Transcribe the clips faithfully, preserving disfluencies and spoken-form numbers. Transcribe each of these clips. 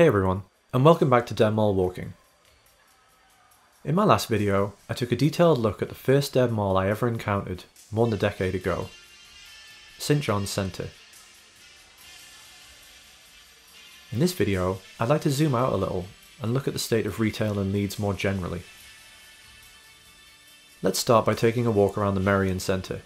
Hey everyone, and welcome back to Dead Mall Walking. In my last video, I took a detailed look at the first dead mall I ever encountered more than a decade ago, Saint John's Centre. In this video, I'd like to zoom out a little and look at the state of retail in Leeds more generally. Let's start by taking a walk around the Merrion Centre.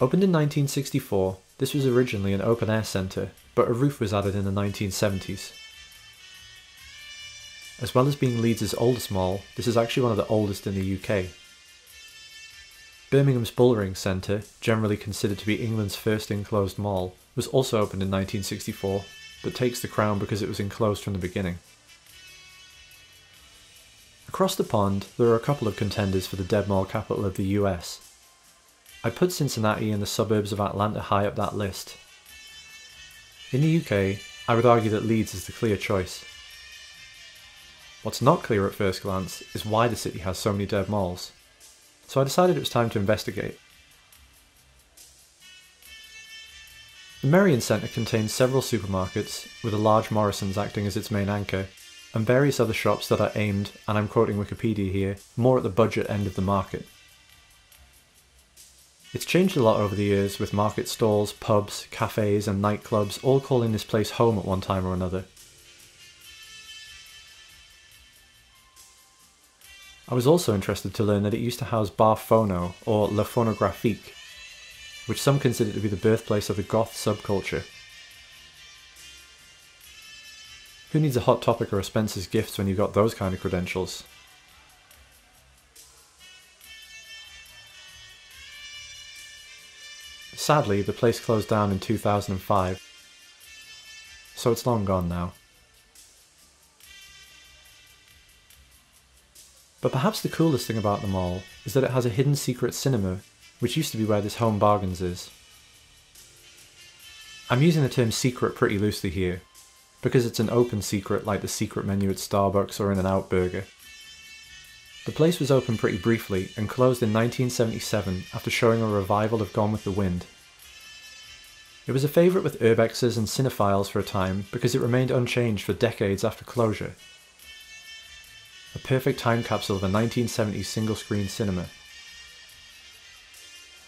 Opened in nineteen sixty-four, this was originally an open-air centre, but a roof was added in the nineteen seventies. As well as being Leeds' oldest mall, this is actually one of the oldest in the U K. Birmingham's Bullring Centre, generally considered to be England's first enclosed mall, was also opened in nineteen sixty-four, but takes the crown because it was enclosed from the beginning. Across the pond, there are a couple of contenders for the dead mall capital of the U S. I put Cincinnati and the suburbs of Atlanta high up that list. In the U K, I would argue that Leeds is the clear choice. What's not clear at first glance is why the city has so many dead malls, so I decided it was time to investigate. The Merrion Centre contains several supermarkets, with a large Morrisons acting as its main anchor, and various other shops that are aimed, and I'm quoting Wikipedia here, more at the budget end of the market. It's changed a lot over the years, with market stalls, pubs, cafes and nightclubs all calling this place home at one time or another. I was also interested to learn that it used to house Bar Phono, or Le Phonographique, which some consider to be the birthplace of the goth subculture. Who needs a Hot Topic or a Spencer's Gifts when you've got those kind of credentials? Sadly, the place closed down in two thousand five, so it's long gone now. But perhaps the coolest thing about the mall is that it has a hidden secret cinema, which used to be where this Home Bargains is. I'm using the term secret pretty loosely here, because it's an open secret like the secret menu at Starbucks or In-N-Out Burger. The place was open pretty briefly and closed in nineteen seventy-seven after showing a revival of Gone with the Wind. It was a favourite with urbexers and cinephiles for a time because it remained unchanged for decades after closure. A perfect time capsule of a nineteen seventies single-screen cinema.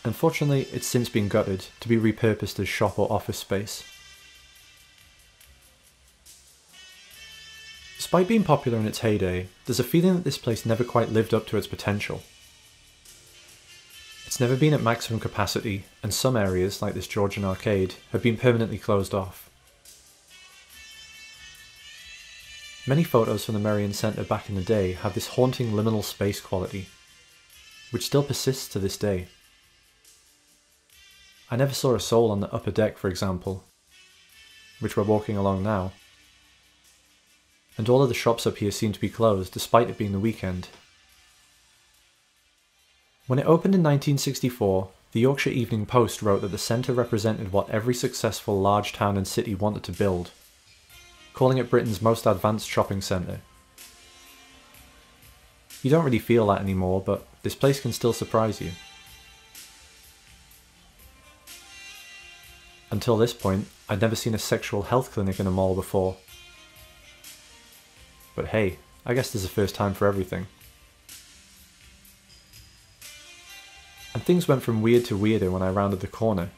Unfortunately, it's since been gutted to be repurposed as shop or office space. Despite being popular in its heyday, there's a feeling that this place never quite lived up to its potential. It's never been at maximum capacity, and some areas, like this Georgian arcade, have been permanently closed off. Many photos from the Merrion Centre back in the day have this haunting liminal space quality, which still persists to this day. I never saw a soul on the upper deck, for example, which we're walking along now. And all of the shops up here seem to be closed, despite it being the weekend. When it opened in nineteen sixty-four, the Yorkshire Evening Post wrote that the centre represented what every successful large town and city wanted to build, calling it Britain's most advanced shopping centre. You don't really feel that anymore, but this place can still surprise you. Until this point, I'd never seen a sexual health clinic in a mall before. But hey, I guess there's a first time for everything. And things went from weird to weirder when I rounded the corner,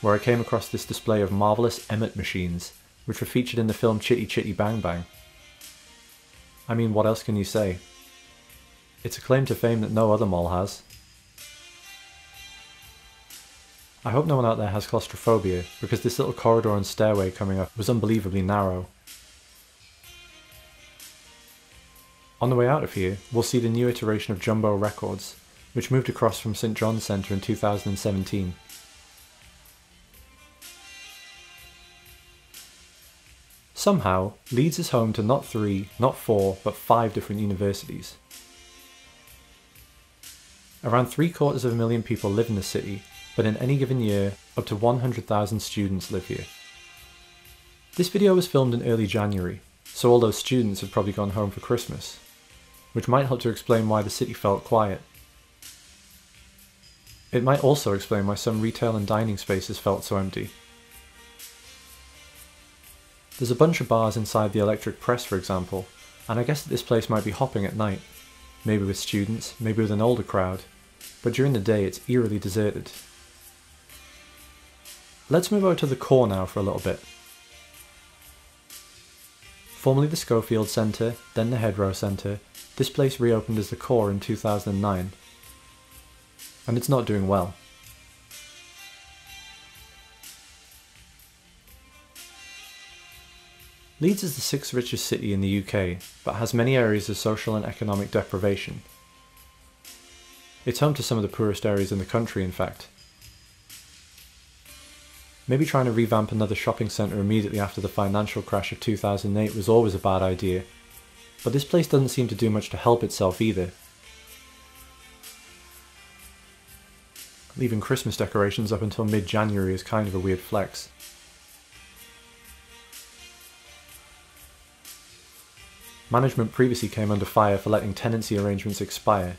where I came across this display of marvellous Emmett machines, which were featured in the film Chitty Chitty Bang Bang. I mean, what else can you say? It's a claim to fame that no other mall has. I hope no one out there has claustrophobia, because this little corridor and stairway coming up was unbelievably narrow. On the way out of here, we'll see the new iteration of Jumbo Records, which moved across from Saint John's Centre in two thousand seventeen. Somehow, Leeds is home to not three, not four, but five different universities. Around three quarters of a million people live in the city, but in any given year, up to one hundred thousand students live here. This video was filmed in early January, so all those students have probably gone home for Christmas, which might help to explain why the city felt quiet. It might also explain why some retail and dining spaces felt so empty. There's a bunch of bars inside the Electric Press, for example, and I guess that this place might be hopping at night, maybe with students, maybe with an older crowd, but during the day it's eerily deserted. Let's move out to the Core now for a little bit. Formerly the Schofield Centre, then the Hedrow Centre, this place reopened as the Core in two thousand nine, and it's not doing well. Leeds is the sixth richest city in the U K, but has many areas of social and economic deprivation. It's home to some of the poorest areas in the country, in fact. Maybe trying to revamp another shopping centre immediately after the financial crash of two thousand eight was always a bad idea, but this place doesn't seem to do much to help itself either. Leaving Christmas decorations up until mid-January is kind of a weird flex. Management previously came under fire for letting tenancy arrangements expire,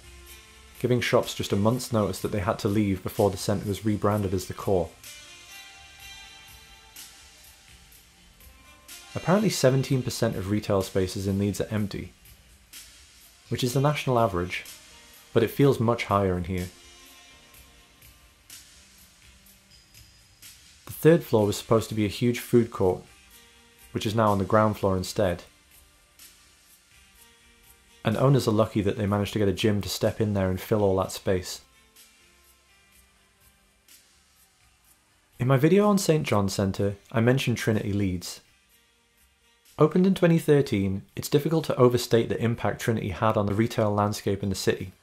giving shops just a month's notice that they had to leave before the centre was rebranded as The Core. Apparently seventeen percent of retail spaces in Leeds are empty, which is the national average, but it feels much higher in here. The third floor was supposed to be a huge food court, which is now on the ground floor instead. And owners are lucky that they managed to get a gym to step in there and fill all that space. In my video on Saint John's Centre, I mentioned Trinity Leeds. Opened in twenty thirteen, it's difficult to overstate the impact Trinity had on the retail landscape in the city.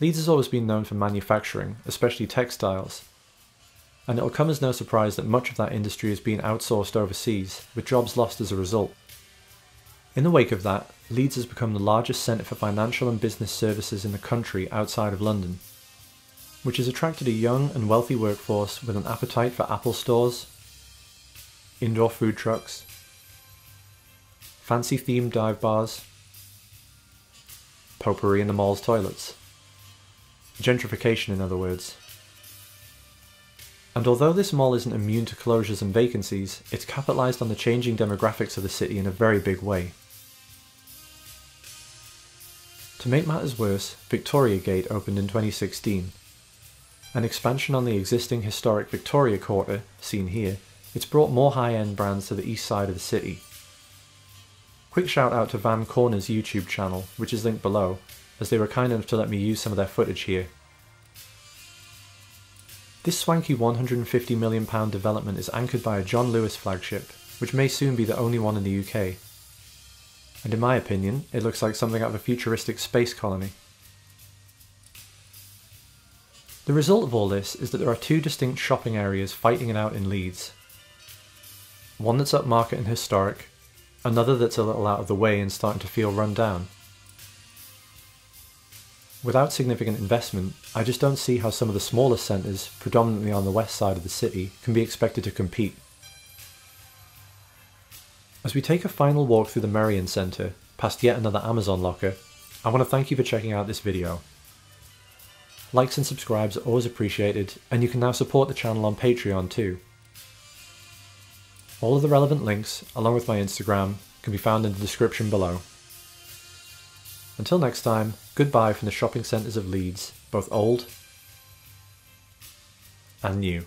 Leeds has always been known for manufacturing, especially textiles, and it'll come as no surprise that much of that industry has been outsourced overseas, with jobs lost as a result. In the wake of that, Leeds has become the largest centre for financial and business services in the country outside of London, which has attracted a young and wealthy workforce with an appetite for Apple stores, indoor food trucks, fancy themed dive bars, potpourri in the mall's toilets. Gentrification, in other words. And although this mall isn't immune to closures and vacancies, it's capitalised on the changing demographics of the city in a very big way. To make matters worse, Victoria Gate opened in twenty sixteen. An expansion on the existing historic Victoria Quarter, seen here, it's brought more high-end brands to the east side of the city. Quick shout out to Van Corner's YouTube channel, which is linked below, as they were kind enough to let me use some of their footage here. This swanky one hundred and fifty million pounds development is anchored by a John Lewis flagship, which may soon be the only one in the U K. And in my opinion, it looks like something out of a futuristic space colony. The result of all this is that there are two distinct shopping areas fighting it out in Leeds. One that's upmarket and historic, another that's a little out of the way and starting to feel run down. Without significant investment, I just don't see how some of the smaller centres, predominantly on the west side of the city, can be expected to compete. As we take a final walk through the Merrion Centre, past yet another Amazon locker, I want to thank you for checking out this video. Likes and subscribes are always appreciated, and you can now support the channel on Patreon too. All of the relevant links, along with my Instagram, can be found in the description below. Until next time, goodbye from the shopping centres of Leeds, both old and new.